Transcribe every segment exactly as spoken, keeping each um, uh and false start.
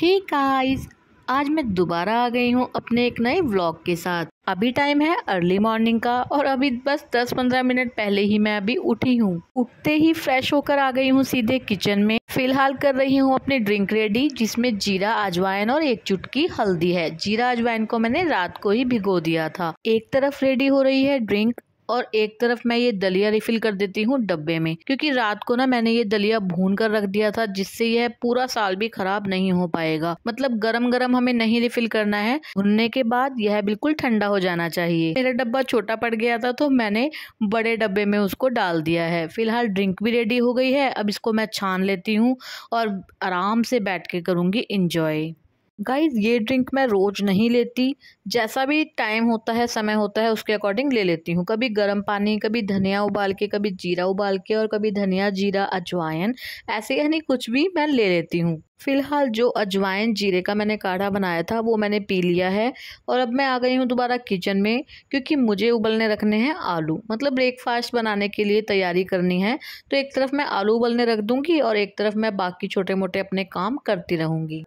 Hey guys, आज मैं दोबारा आ गई हूँ अपने एक नए व्लॉग के साथ। अभी टाइम है अर्ली मॉर्निंग का और अभी बस दस पंद्रह मिनट पहले ही मैं अभी उठी हूँ। उठते ही फ्रेश होकर आ गई हूँ सीधे किचन में। फिलहाल कर रही हूँ अपने ड्रिंक रेडी, जिसमें जीरा अजवाइन और एक चुटकी हल्दी है। जीरा अजवाइन को मैंने रात को ही भिगो दिया था। एक तरफ रेडी हो रही है ड्रिंक और एक तरफ मैं ये दलिया रिफिल कर देती हूँ डब्बे में, क्योंकि रात को ना मैंने ये दलिया भून कर रख दिया था, जिससे यह पूरा साल भी खराब नहीं हो पाएगा। मतलब गरम गरम हमें नहीं रिफिल करना है, भुनने के बाद यह बिल्कुल ठंडा हो जाना चाहिए। मेरा डब्बा छोटा पड़ गया था तो मैंने बड़े डब्बे में उसको डाल दिया है। फिलहाल ड्रिंक भी रेडी हो गई है, अब इसको मैं छान लेती हूँ और आराम से बैठ के करूँगी इंजॉय। गाइज, ये ड्रिंक मैं रोज़ नहीं लेती, जैसा भी टाइम होता है, समय होता है, उसके अकॉर्डिंग ले लेती हूँ। कभी गर्म पानी, कभी धनिया उबाल के, कभी जीरा उबाल के और कभी धनिया जीरा अजवाइन, ऐसे यानी कुछ भी मैं ले लेती हूँ। फिलहाल जो अजवाइन जीरे का मैंने काढ़ा बनाया था वो मैंने पी लिया है और अब मैं आ गई हूँ दोबारा किचन में, क्योंकि मुझे उबलने रखने हैं आलू। मतलब ब्रेकफास्ट बनाने के लिए तैयारी करनी है, तो एक तरफ मैं आलू उबलने रख दूँगी और एक तरफ मैं बाकी छोटे मोटे अपने काम करती रहूँगी।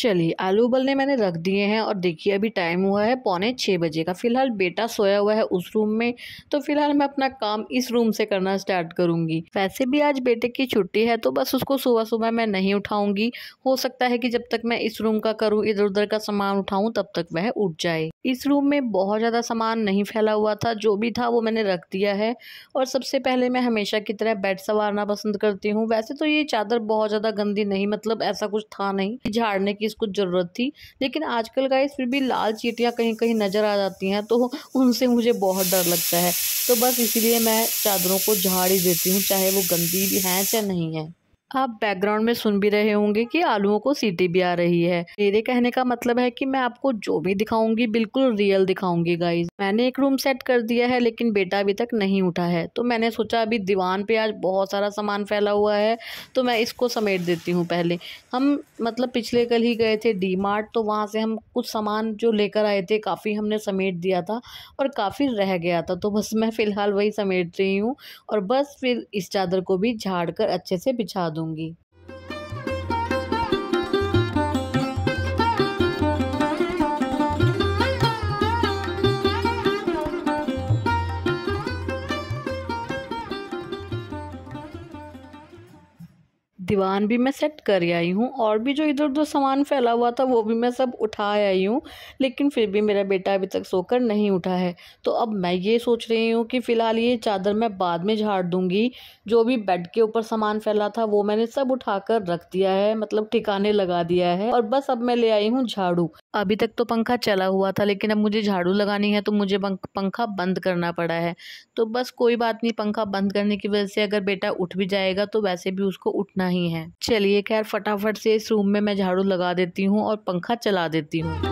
चलिए, आलू उबलने मैंने रख दिए हैं और देखिए अभी टाइम हुआ है पौने छः बजे का। फ़िलहाल बेटा सोया हुआ है उस रूम में, तो फ़िलहाल मैं अपना काम इस रूम से करना स्टार्ट करूँगी। वैसे भी आज बेटे की छुट्टी है तो बस उसको सुबह सुबह मैं नहीं उठाऊँगी। हो सकता है कि जब तक मैं इस रूम का करूँ, इधर उधर का सामान उठाऊँ, तब तक वह उठ जाए। इस रूम में बहुत ज़्यादा सामान नहीं फैला हुआ था, जो भी था वो मैंने रख दिया है। और सबसे पहले मैं हमेशा की तरह बेड संवारना पसंद करती हूँ। वैसे तो ये चादर बहुत ज़्यादा गंदी नहीं, मतलब ऐसा कुछ था नहीं झाड़ने की इसको जरूरत थी, लेकिन आजकल गाइस फिर भी लाल चींटियां कहीं कहीं नज़र आ जाती हैं, तो उनसे मुझे बहुत डर लगता है। तो बस इसीलिए मैं चादरों को झाड़ ही देती हूँ, चाहे वो गंदी भी हैं या नहीं है। आप बैकग्राउंड में सुन भी रहे होंगे कि आलूओं को सीटी भी आ रही है। मेरे कहने का मतलब है कि मैं आपको जो भी दिखाऊंगी बिल्कुल रियल दिखाऊंगी। गाइस, मैंने एक रूम सेट कर दिया है लेकिन बेटा अभी तक नहीं उठा है, तो मैंने सोचा अभी दीवान पे आज बहुत सारा सामान फैला हुआ है तो मैं इसको समेट देती हूँ। पहले हम मतलब पिछले कल ही गए थे डी मार्ट, तो वहाँ से हम कुछ सामान जो लेकर आए थे काफ़ी हमने समेट दिया था और काफ़ी रह गया था, तो बस मैं फ़िलहाल वही समेट रही हूँ। और बस फिर इस चादर को भी झाड़ कर अच्छे से बिछा दूंगी। दीवान भी मैं सेट कर आई हूँ और भी जो इधर उधर सामान फैला हुआ था वो भी मैं सब उठा आई हूँ, लेकिन फिर भी मेरा बेटा अभी तक सोकर नहीं उठा है। तो अब मैं ये सोच रही हूँ कि फ़िलहाल ये चादर मैं बाद में झाड़ दूँगी। जो भी बेड के ऊपर सामान फैला था वो मैंने सब उठा कर रख दिया है, मतलब ठिकाने लगा दिया है। और बस अब मैं ले आई हूँ झाड़ू। अभी तक तो पंखा चला हुआ था लेकिन अब मुझे झाड़ू लगानी है तो मुझे पंखा बंद करना पड़ा है। तो बस कोई बात नहीं, पंखा बंद करने की वजह से अगर बेटा उठ भी जाएगा तो वैसे भी उसको उठना ही है। चलिए, खैर फटाफट से इस रूम में मैं झाड़ू लगा देती हूँ और पंखा चला देती हूँ।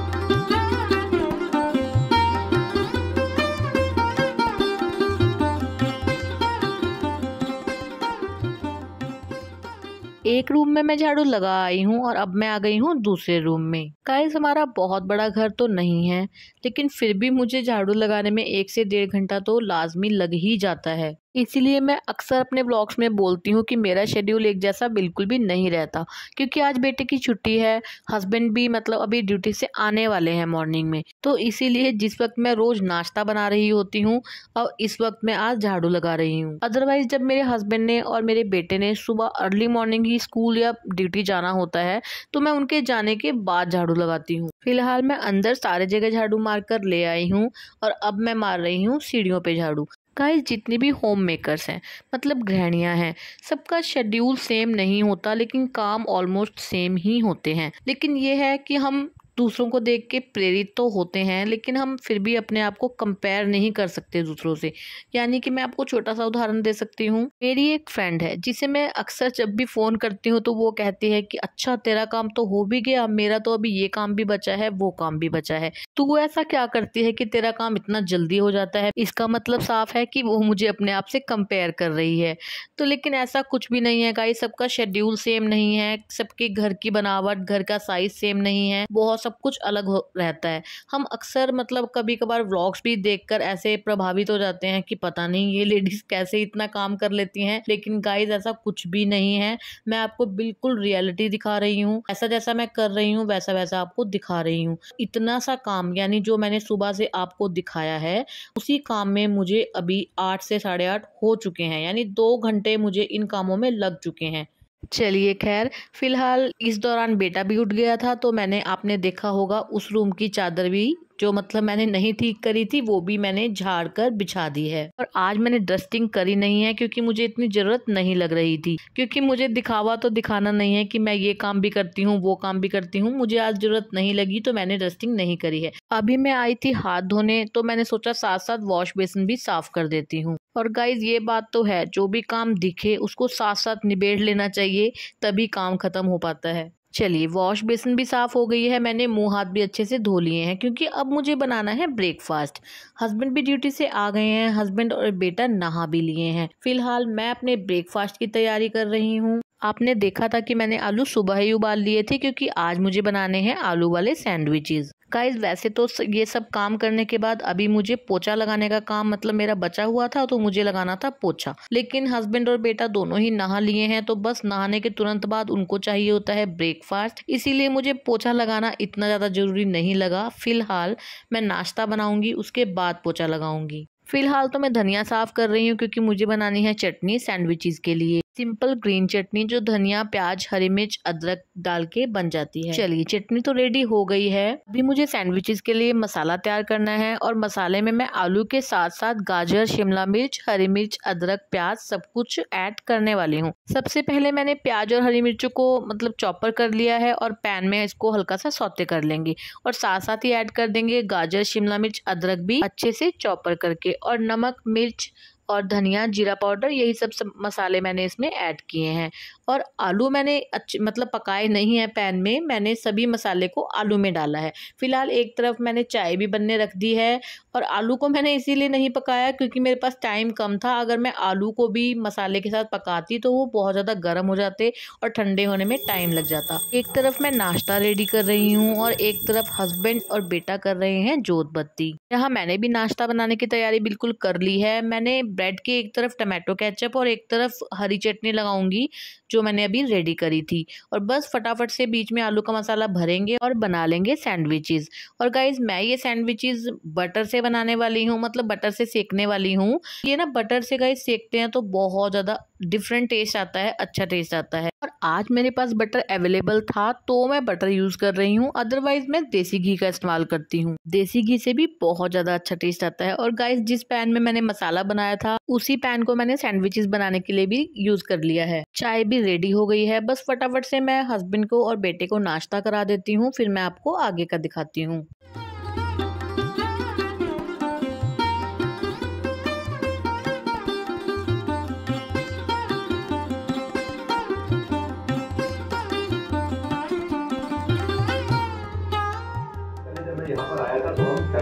एक रूम में मैं झाड़ू लगा आई हूँ और अब मैं आ गई हूँ दूसरे रूम में। गाइस, हमारा बहुत बड़ा घर तो नहीं है लेकिन फिर भी मुझे झाड़ू लगाने में एक से डेढ़ घंटा तो लाजमी लग ही जाता है। इसीलिए मैं अक्सर अपने ब्लॉग्स में बोलती हूँ कि मेरा शेड्यूल एक जैसा बिल्कुल भी नहीं रहता, क्योंकि आज बेटे की छुट्टी है, हस्बैंड भी मतलब अभी ड्यूटी से आने वाले हैं मॉर्निंग में, तो इसीलिए जिस वक्त मैं रोज़ नाश्ता बना रही होती हूँ और इस वक्त मैं आज झाड़ू लगा रही हूँ। अदरवाइज़ जब मेरे हस्बैंड ने और मेरे बेटे ने सुबह अर्ली मॉर्निंग ही स्कूल या ड्यूटी जाना होता है तो मैं उनके जाने के बाद झाड़ू लगाती हूँ। फिलहाल मैं अंदर सारे जगह झाड़ू मार कर ले आई हूँ और अब मैं मार रही हूँ सीढ़ियों पर झाड़ू। गाइस, जितनी भी होम मेकर्स हैं, मतलब गृहणियां हैं, सबका शेड्यूल सेम नहीं होता लेकिन काम ऑलमोस्ट सेम ही होते हैं। लेकिन ये है कि हम दूसरों को देख के प्रेरित तो होते हैं, लेकिन हम फिर भी अपने आप को कंपेयर नहीं कर सकते दूसरों से। यानी कि मैं आपको छोटा सा उदाहरण दे सकती हूँ। मेरी एक फ्रेंड है जिसे मैं अक्सर जब भी फ़ोन करती हूँ तो वो कहती है कि अच्छा तेरा काम तो हो भी गया, मेरा तो अभी ये काम भी बचा है, वो काम भी बचा है, तो वो ऐसा क्या करती है कि तेरा काम इतना जल्दी हो जाता है। इसका मतलब साफ है कि वो मुझे अपने आप से कंपेयर कर रही है। तो लेकिन ऐसा कुछ भी नहीं है गाइस, सबका शेड्यूल सेम नहीं है, सबके घर की बनावट, घर का साइज सेम नहीं है, बहुत सब कुछ अलग रहता है। हम अक्सर मतलब कभी कभार व्लॉग्स भी देखकर ऐसे प्रभावित हो जाते हैं कि पता नहीं ये लेडीज कैसे इतना काम कर लेती हैं, लेकिन गाइस ऐसा कुछ भी नहीं है। मैं आपको बिल्कुल रियलिटी दिखा रही हूँ, ऐसा जैसा मैं कर रही हूँ वैसा वैसा आपको दिखा रही हूँ। इतना सा काम यानी जो मैंने सुबह से आपको दिखाया है उसी काम में मुझे अभी आठ से साढ़े आठ हो चुके हैं, यानी दो घंटे मुझे इन कामों में लग चुके हैं। चलिए खैर फिलहाल इस दौरान बेटा भी उठ गया था, तो मैंने आपने देखा होगा उस रूम की चादर भी जो मतलब मैंने नहीं ठीक करी थी वो भी मैंने झाड़ कर बिछा दी है। और आज मैंने डस्टिंग करी नहीं है क्योंकि मुझे इतनी ज़रूरत नहीं लग रही थी, क्योंकि मुझे दिखावा तो दिखाना नहीं है कि मैं ये काम भी करती हूँ वो काम भी करती हूँ, मुझे आज ज़रूरत नहीं लगी तो मैंने डस्टिंग नहीं करी है। अभी मैं आई थी हाथ धोने तो मैंने सोचा साथ साथ वॉश बेसिन भी साफ कर देती हूँ। और गाइज ये बात तो है, जो भी काम दिखे उसको साथ साथ निबेड़ लेना चाहिए, तभी काम खत्म हो पाता है। चलिए वॉश बेसिन भी साफ़ हो गई है, मैंने मुंह हाथ भी अच्छे से धो लिए हैं क्योंकि अब मुझे बनाना है ब्रेकफास्ट। हस्बैंड भी ड्यूटी से आ गए हैं, हस्बैंड और बेटा नहा भी लिए हैं। फिलहाल मैं अपने ब्रेकफास्ट की तैयारी कर रही हूँ। आपने देखा था कि मैंने आलू सुबह ही उबाल लिए थे क्योंकि आज मुझे बनाने हैं आलू वाले सैंडविचेस। गाइज वैसे तो ये सब काम करने के बाद अभी मुझे पोछा लगाने का काम मतलब मेरा बचा हुआ था, तो मुझे लगाना था पोछा, लेकिन हस्बैंड और बेटा दोनों ही नहा लिए हैं, तो बस नहाने के तुरंत बाद उनको चाहिए होता है ब्रेकफास्ट, इसीलिए मुझे पोछा लगाना इतना ज़्यादा ज़रूरी नहीं लगा। फिलहाल मैं नाश्ता बनाऊंगी, उसके बाद पोछा लगाऊंगी। फिलहाल तो मैं धनिया साफ़ कर रही हूँ क्योंकि मुझे बनानी है चटनी सैंडविचेस के लिए, सिंपल ग्रीन चटनी जो धनिया, प्याज, हरी मिर्च, अदरक डाल के बन जाती है। चलिए चटनी तो रेडी हो गई है, अभी मुझे सैंडविचेस के लिए मसाला तैयार करना है। और मसाले में मैं आलू के साथ साथ गाजर, शिमला मिर्च, हरी मिर्च, अदरक, प्याज सब कुछ ऐड करने वाली हूँ। सबसे पहले मैंने प्याज और हरी मिर्चों को मतलब चॉपर कर लिया है और पैन में इसको हल्का सा सौते कर लेंगे और साथ साथ ही ऐड कर देंगे गाजर, शिमला मिर्च, अदरक भी अच्छे से चॉपर करके, और नमक, मिर्च और धनिया, जीरा पाउडर, यही सब सब मसाले मैंने इसमें ऐड किए हैं। और आलू मैंने अच्छे मतलब पकाए नहीं है पैन में, मैंने सभी मसाले को आलू में डाला है। फिलहाल एक तरफ मैंने चाय भी बनने रख दी है, और आलू को मैंने इसीलिए नहीं पकाया क्योंकि मेरे पास टाइम कम था। अगर मैं आलू को भी मसाले के साथ पकाती तो वो बहुत ज़्यादा गर्म हो जाते और ठंडे होने में टाइम लग जाता। एक तरफ मैं नाश्ता रेडी कर रही हूँ और एक तरफ हस्बैंड और बेटा कर रहे हैं जोत बत्ती। यहाँ मैंने भी नाश्ता बनाने की तैयारी बिल्कुल कर ली है। मैंने ब्रेड के एक तरफ टमाटो केचप और एक तरफ हरी चटनी लगाऊंगी जो मैंने अभी रेडी करी थी, और बस फटाफट से बीच में आलू का मसाला भरेंगे और बना लेंगे सैंडविचेस। और गाइज मैं ये सैंडविचेस बटर से बनाने वाली हूँ, मतलब बटर से सेकने वाली हूँ। ये ना बटर से गाइज सेकते हैं तो बहुत ज़्यादा डिफरेंट टेस्ट आता है, अच्छा टेस्ट आता है। और आज मेरे पास बटर अवेलेबल था तो मैं बटर यूज़ कर रही हूँ, अदरवाइज मैं देसी घी का इस्तेमाल करती हूँ। देसी घी से भी बहुत ज़्यादा अच्छा टेस्ट आता है। और गाइज जिस पैन में मैंने मसाला बनाया था उसी पैन को मैंने सैंडविचेस बनाने के लिए भी यूज़ कर लिया है। चाय भी रेडी हो गई है, बस फटाफट से मैं हस्बैंड को और बेटे को नाश्ता करा देती हूँ, फिर मैं आपको आगे का दिखाती हूँ।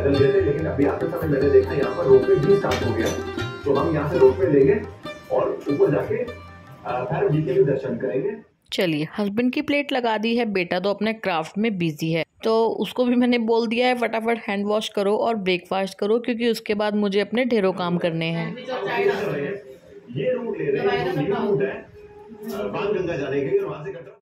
लेकिन अभी आते समय मैंने देखा यहाँ पर रोपवे भी स्टार्ट हो गया, तो हम यहाँ से रोपवे लेंगे और ऊपर जाके भैरव जी के भी दर्शन करेंगे। चलिए हस्बैंड की प्लेट लगा दी है, बेटा तो अपने क्राफ्ट में बिजी है, तो उसको भी मैंने बोल दिया है फटाफट हैंड वॉश करो और ब्रेकफास्ट करो क्योंकि उसके बाद मुझे अपने ढेरों काम करने हैं। ये रूट ले रहे हैं बाण गंगा जाने के लिए, और वहाँ से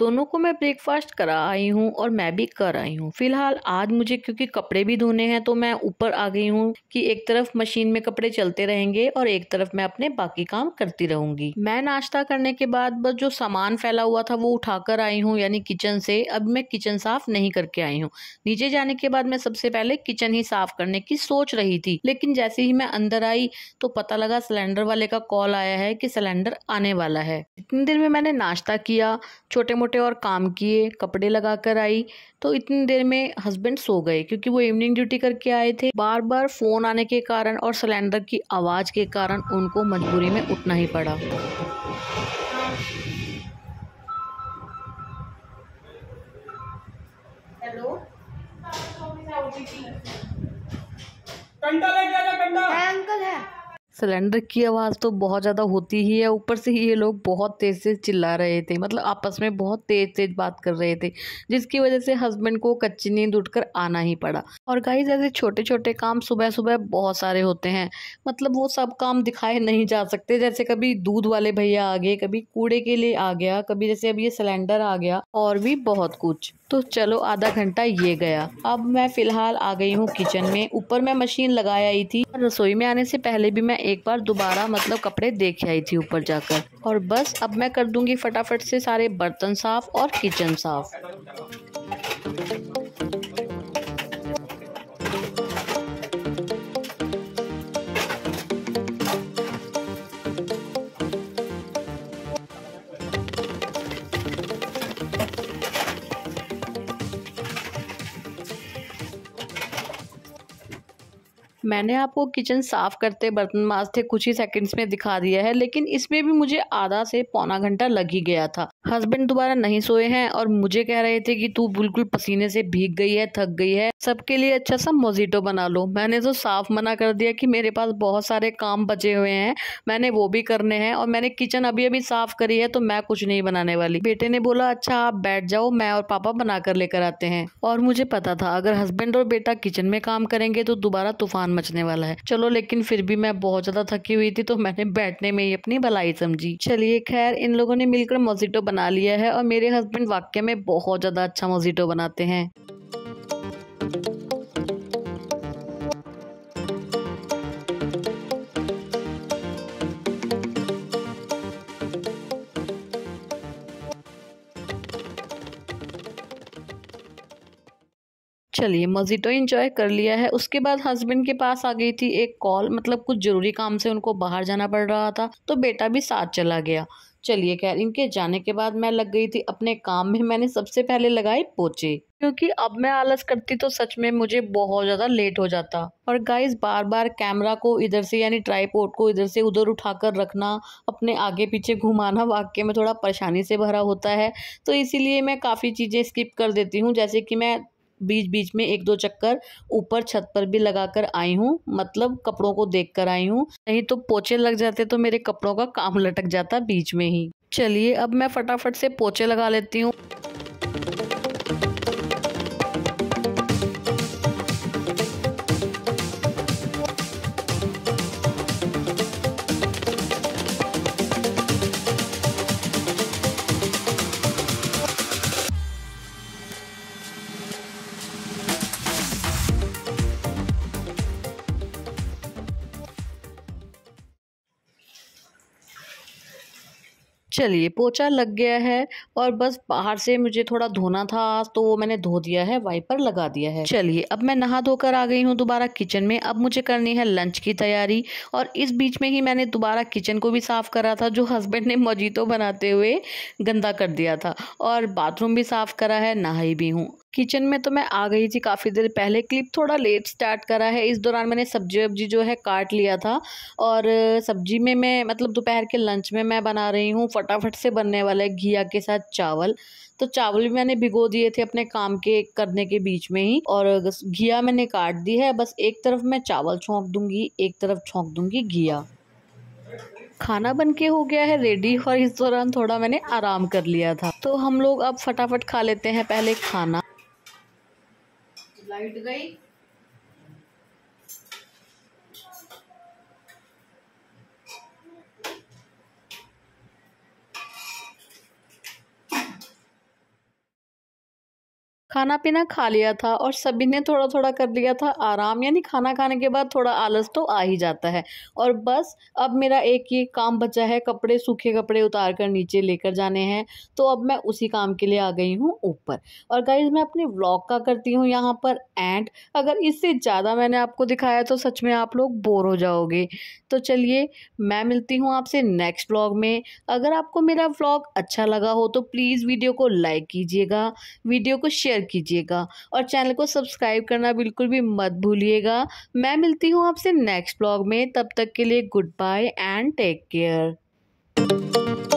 दोनों को मैं ब्रेकफास्ट करा आई हूँ और मैं भी कर आई हूँ। फिलहाल आज मुझे क्योंकि कपड़े भी धोने हैं तो मैं ऊपर आ गई हूँ कि एक तरफ मशीन में कपड़े चलते रहेंगे और एक तरफ मैं अपने बाकी काम करती रहूँगी। मैं नाश्ता करने के बाद बस जो सामान फैला हुआ था वो उठाकर आई हूँ, यानी किचन से। अब मैं किचन साफ नहीं करके आई हूँ, नीचे जाने के बाद मैं सबसे पहले किचन ही साफ करने की सोच रही थी, लेकिन जैसे ही मैं अंदर आई तो पता लगा सिलेंडर वाले का कॉल आया है कि सिलेंडर आने वाला है। इतनी देर में मैंने नाश्ता किया, छोटे छोटे मोटे और काम किए, कपड़े लगा कर आई तो इतनी देर में हस्बैंड सो गए क्योंकि वो इवनिंग ड्यूटी करके आए थे। बार बार फ़ोन आने के कारण और सिलेंडर की आवाज़ के कारण उनको मजबूरी में उठना ही पड़ा। हेलो अंकल है। सिलेंडर की आवाज़ तो बहुत ज़्यादा होती ही है, ऊपर से ही ये लोग बहुत तेज़ से चिल्ला रहे थे, मतलब आपस में बहुत तेज़ तेज़ बात कर रहे थे, जिसकी वजह से हस्बैंड को कच्ची नींद उठकर आना ही पड़ा। और गाइस ऐसे छोटे छोटे काम सुबह सुबह बहुत सारे होते हैं, मतलब वो सब काम दिखाए नहीं जा सकते। जैसे कभी दूध वाले भैया आ गए, कभी कूड़े के लिए आ गया, कभी जैसे अब ये सिलेंडर आ गया और भी बहुत कुछ। तो चलो आधा घंटा ये गया। अब मैं फ़िलहाल आ गई हूँ किचन में। ऊपर मैं मशीन लगाई आई थी और रसोई में आने से पहले भी मैं एक बार दोबारा मतलब कपड़े देख आई थी ऊपर जाकर। और बस अब मैं कर दूंगी फटाफट से सारे बर्तन साफ और किचन साफ। मैंने आपको किचन साफ़ करते बर्तन माजते कुछ ही सेकंड्स में दिखा दिया है, लेकिन इसमें भी मुझे आधा से पौना घंटा लग ही गया था। हस्बैंड दोबारा नहीं सोए हैं और मुझे कह रहे थे कि तू बिल्कुल पसीने से भीग गई है, थक गई है, सबके लिए अच्छा सा मोजीटो बना लो। मैंने तो साफ मना कर दिया कि मेरे पास बहुत सारे काम बचे हुए हैं, मैंने वो भी करने हैं और मैंने किचन अभी अभी साफ करी है तो मैं कुछ नहीं बनाने वाली। बेटे ने बोला अच्छा आप बैठ जाओ, मैं और पापा बना कर लेकर आते हैं। और मुझे पता था अगर हस्बैंड और बेटा किचन में काम करेंगे तो दोबारा तूफान मचने वाला है। चलो, लेकिन फिर भी मैं बहुत ज्यादा थकी हुई थी तो मैंने बैठने में ही अपनी भलाई समझी। चलिए खैर, इन लोगों ने मिलकर मोजीटो बना लिया है और मेरे हस्बैंड वाकई में बहुत ज्यादा अच्छा मोजीटो बनाते हैं। चलिए मजीटो एंजॉय कर लिया है। उसके बाद हस्बैंड के पास आ गई थी एक कॉल, मतलब कुछ जरूरी काम से उनको बाहर जाना पड़ रहा था तो बेटा भी साथ चला गया। चलिए खैर, इनके जाने के बाद मैं लग गई थी अपने काम में। मैंने सबसे पहले लगाए पोछे, क्योंकि अब मैं आलस करती तो सच में मुझे बहुत ज़्यादा लेट हो जाता। और गाइस बार बार कैमरा को इधर से यानी ट्राइपॉड को इधर से उधर उठाकर रखना, अपने आगे पीछे घुमाना वाकई में थोड़ा परेशानी से भरा होता है, तो इसीलिए मैं काफ़ी चीज़ें स्किप कर देती हूँ। जैसे कि मैं बीच बीच में एक दो चक्कर ऊपर छत पर भी लगा कर आई हूँ, मतलब कपड़ों को देख कर आई हूँ, नहीं तो पोछे लग जाते तो मेरे कपड़ों का काम लटक जाता बीच में ही। चलिए अब मैं फटाफट से पोछे लगा लेती हूँ। चलिए पोछा लग गया है और बस बाहर से मुझे थोड़ा धोना था तो वो मैंने धो दिया है, वाइपर लगा दिया है। चलिए अब मैं नहा धोकर आ गई हूँ दोबारा किचन में। अब मुझे करनी है लंच की तैयारी और इस बीच में ही मैंने दोबारा किचन को भी साफ़ करा था, जो हस्बैंड ने मोजीतो बनाते हुए गंदा कर दिया था, और बाथरूम भी साफ़ करा है, नहाई भी हूँ। किचन में तो मैं आ गई थी काफ़ी देर पहले, क्लिप थोड़ा लेट स्टार्ट करा है। इस दौरान मैंने सब्जी वब्जी जो है काट लिया था और सब्जी में मैं मतलब दोपहर के लंच में मैं बना रही हूँ फटाफट से बनने वाले घिया के साथ चावल। तो चावल भी मैंने भिगो दिए थे अपने काम के करने के बीच में ही, और घिया मैंने काट दी है। बस एक तरफ मैं चावल छोंक दूंगी, एक तरफ छोंक दूंगी घिया। खाना बनके हो गया है रेडी और इस दौरान थोड़ा मैंने आराम कर लिया था। तो हम लोग अब फटाफट खा लेते हैं पहले खाना। लाइट गई। खाना पीना खा लिया था और सभी ने थोड़ा थोड़ा कर लिया था आराम, यानी खाना खाने के बाद थोड़ा आलस तो आ ही जाता है। और बस अब मेरा एक ये काम बचा है, कपड़े, सूखे कपड़े उतार कर नीचे लेकर जाने हैं, तो अब मैं उसी काम के लिए आ गई हूँ ऊपर। और गाइज मैं अपने व्लॉग का करती हूँ यहाँ पर एंड, अगर इससे ज़्यादा मैंने आपको दिखाया तो सच में आप लोग बोर हो जाओगे। तो चलिए मैं मिलती हूँ आपसे नेक्स्ट व्लॉग में। अगर आपको मेरा व्लॉग अच्छा लगा हो तो प्लीज़ वीडियो को लाइक कीजिएगा, वीडियो को शेयर कीजिएगा और चैनल को सब्सक्राइब करना बिल्कुल भी मत भूलिएगा। मैं मिलती हूँ आपसे नेक्स्ट व्लॉग में, तब तक के लिए good bye and take care.